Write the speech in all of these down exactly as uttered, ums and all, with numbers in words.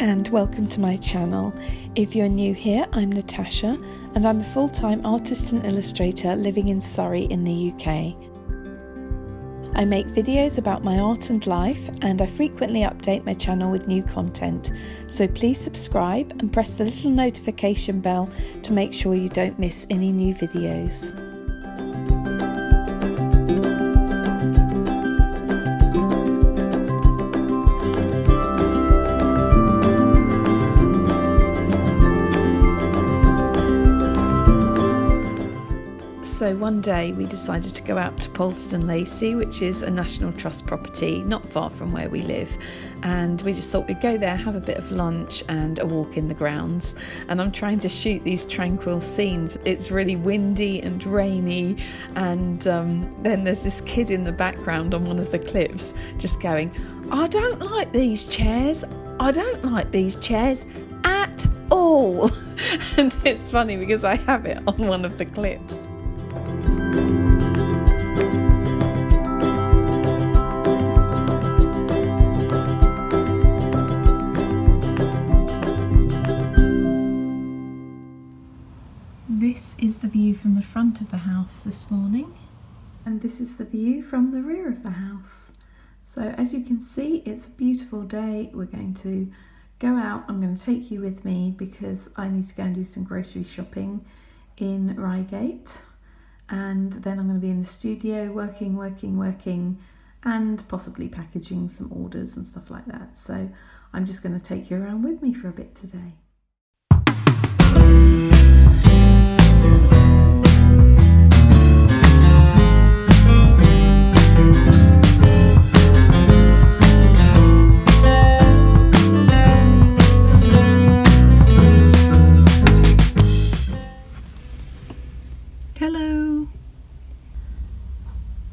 and welcome to my channel. If you're new here, I'm Natasha and I'm a full-time artist and illustrator living in Surrey in the U K. I make videos about my art and life, and I frequently update my channel with new content, so please subscribe and press the little notification bell to make sure you don't miss any new videos. So one day we decided to go out to Polesden Lacey, which is a National Trust property not far from where we live, and we just thought we'd go there, have a bit of lunch and a walk in the grounds. And I'm trying to shoot these tranquil scenes. It's really windy and rainy, and um, then there's this kid in the background on one of the cliffs just going, "I don't like these chairs, I don't like these chairs at all." And it's funny because I have it on one of the cliffs. This is the view from the front of the house this morning, and this is the view from the rear of the house. So as you can see, it's a beautiful day. We're going to go out. I'm going to take you with me because I need to go and do some grocery shopping in Reigate, and then I'm going to be in the studio working, working, working, and possibly packaging some orders and stuff like that. So I'm just going to take you around with me for a bit today.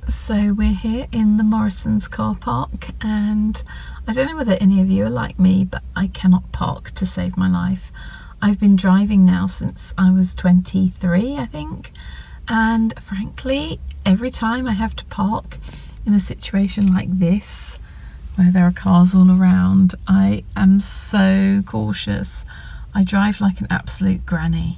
So we're here in the Morrison's car park, and I don't know whether any of you are like me, but I cannot park to save my life. I've been driving now since I was twenty-three, I think, and frankly every time I have to park in a situation like this where there are cars all around, I am so cautious. I drive like an absolute granny.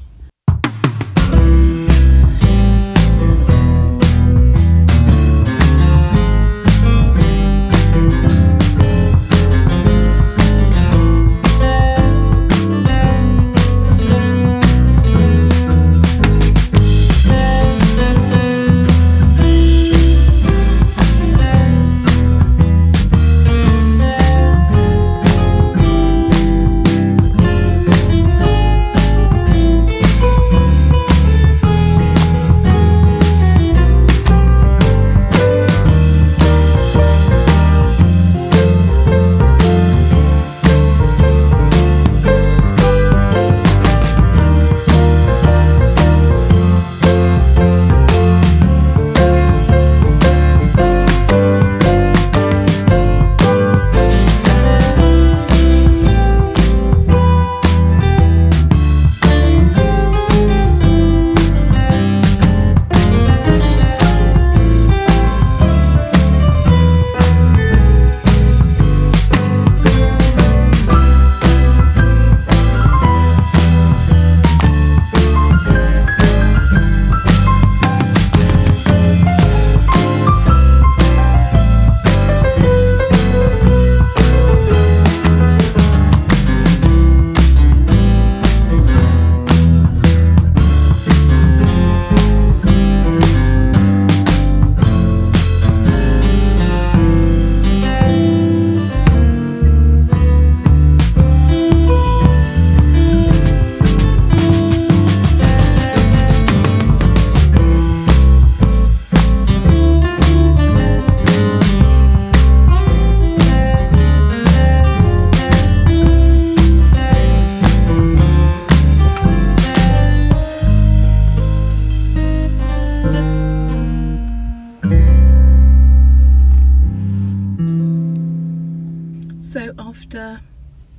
So after,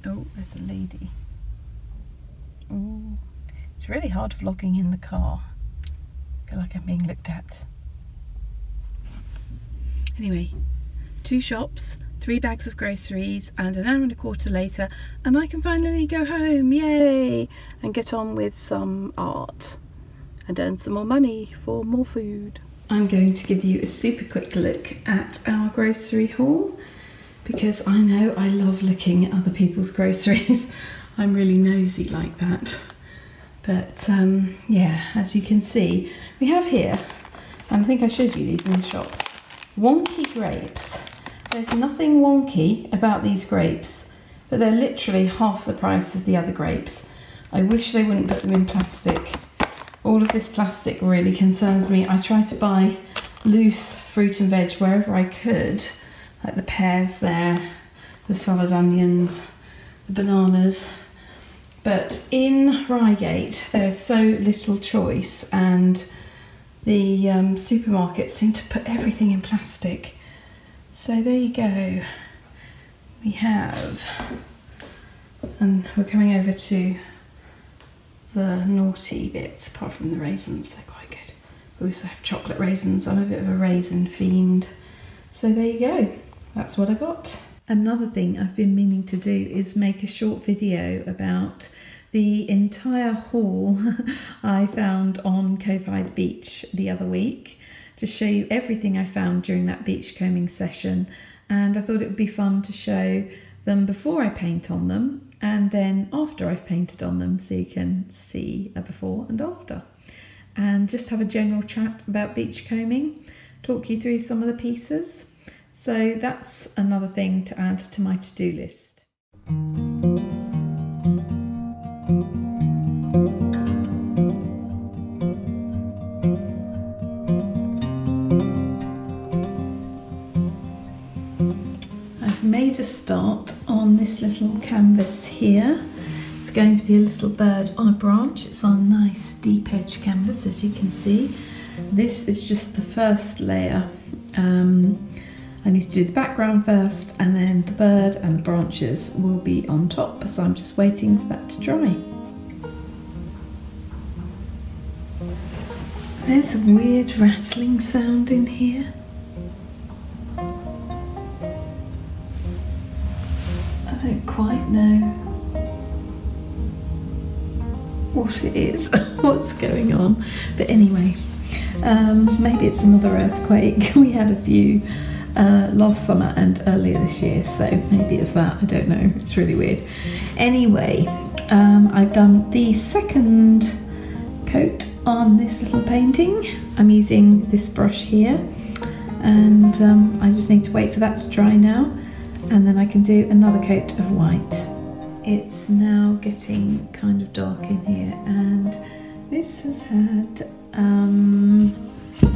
oh, there's a lady. Oh, it's really hard vlogging in the car. I feel like I'm being looked at. Anyway, two shops, three bags of groceries, and an hour and a quarter later and I can finally go home, yay, and get on with some art and earn some more money for more food. I'm going to give you a super quick look at our grocery haul because I know I love looking at other people's groceries. I'm really nosy like that. But um, yeah, as you can see, we have here, and I think I showed you these in the shop, wonky grapes. There's nothing wonky about these grapes, but they're literally half the price of the other grapes. I wish they wouldn't put them in plastic. All of this plastic really concerns me. I try to buy loose fruit and veg wherever I could, like the pears there, the salad onions, the bananas. But in Reigate, there's so little choice, and the um, supermarkets seem to put everything in plastic. So there you go. We have, and we're coming over to the naughty bits, apart from the raisins, they're quite good. We also have chocolate raisins. I'm a bit of a raisin fiend. So there you go, that's what I got. Another thing I've been meaning to do is make a short video about the entire haul I found on Cove Hyde Beach the other week. Just show you everything I found during that beachcombing session. And I thought it would be fun to show them before I paint on them, and then after I've painted on them, so you can see a before and after, and just have a general chat about beachcombing, talk you through some of the pieces. So that's another thing to add to my to-do list. Made a start on this little canvas here. It's going to be a little bird on a branch. It's on a nice deep edge canvas, as you can see. This is just the first layer. Um, I need to do the background first, and then the bird and the branches will be on top. So I'm just waiting for that to dry. There's a weird rattling sound in here. I don't quite know what it is, what's going on, but anyway, um, maybe it's another earthquake. We had a few uh, last summer and earlier this year, so maybe it's that, I don't know, it's really weird. Anyway, um, I've done the second coat on this little painting. I'm using this brush here, and um, I just need to wait for that to dry now, and then I can do another coat of white. It's now getting kind of dark in here, and this has had, um,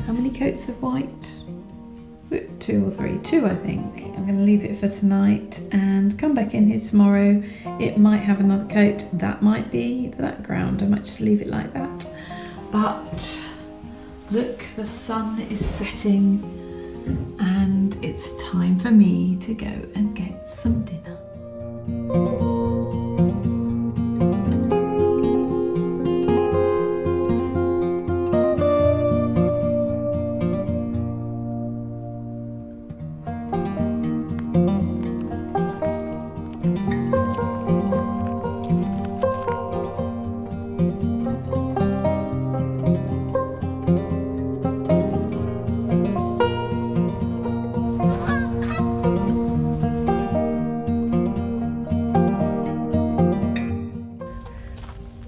how many coats of white? Two or three, two I think. I'm gonna leave it for tonight and come back in here tomorrow. It might have another coat, that might be the background. I might just leave it like that. But look, the sun is setting, and it's time for me to go and get some dinner.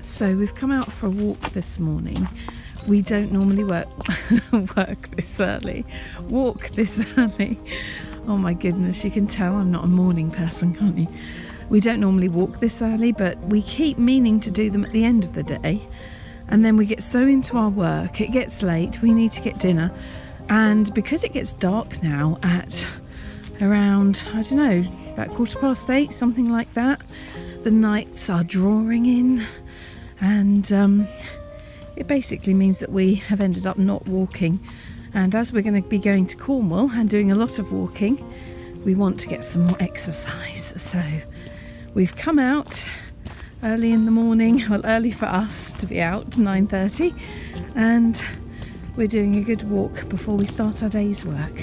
So we've come out for a walk this morning. We don't normally work work this early, walk this early. Oh my goodness, you can tell I'm not a morning person, can't you? We don't normally walk this early, but we keep meaning to do them at the end of the day. And then we get so into our work, it gets late, we need to get dinner. And because it gets dark now at around, I don't know, about quarter past eight, something like that, the nights are drawing in. And um, it basically means that we have ended up not walking. And as we're going to be going to Cornwall and doing a lot of walking, we want to get some more exercise. So we've come out early in the morning, well, early for us to be out, nine thirty, and we're doing a good walk before we start our day's work.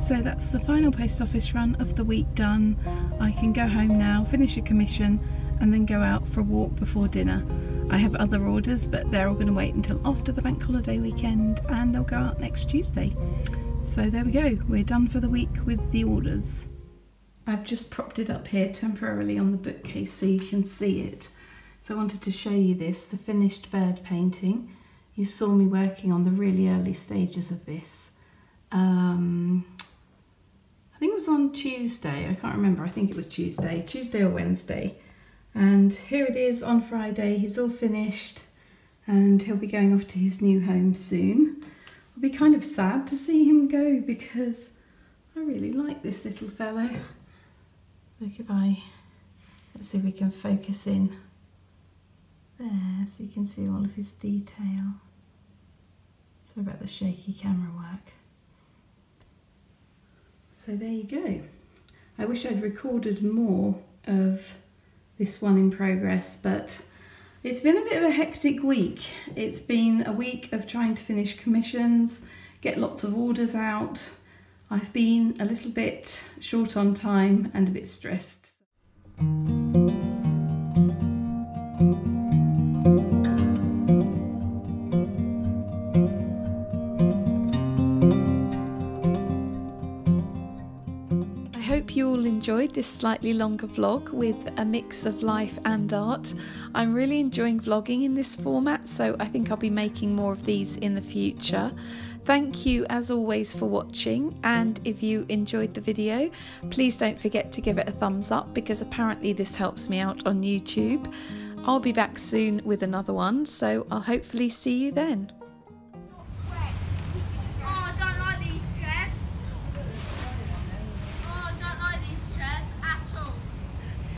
So that's the final post office run of the week done. I can go home now, finish a commission and then go out for a walk before dinner. I have other orders but they're all going to wait until after the bank holiday weekend and they'll go out next Tuesday. So there we go, we're done for the week with the orders. I've just propped it up here temporarily on the bookcase so you can see it. So I wanted to show you this, the finished bird painting. You saw me working on the really early stages of this. Um, I think it was on Tuesday, I can't remember, I think it was Tuesday, Tuesday or Wednesday. And here it is on Friday, he's all finished and he'll be going off to his new home soon. I'll be kind of sad to see him go because I really like this little fellow. Look if I, let's see if we can focus in. There, so you can see all of his detail. Sorry about the shaky camera work. So there you go. I wish I'd recorded more of this one in progress, but it's been a bit of a hectic week. It's been a week of trying to finish commissions, get lots of orders out. I've been a little bit short on time and a bit stressed. Enjoyed this slightly longer vlog with a mix of life and art. I'm really enjoying vlogging in this format, so I think I'll be making more of these in the future. Thank you as always for watching, and if you enjoyed the video please don't forget to give it a thumbs up because apparently this helps me out on YouTube. I'll be back soon with another one, so I'll hopefully see you then.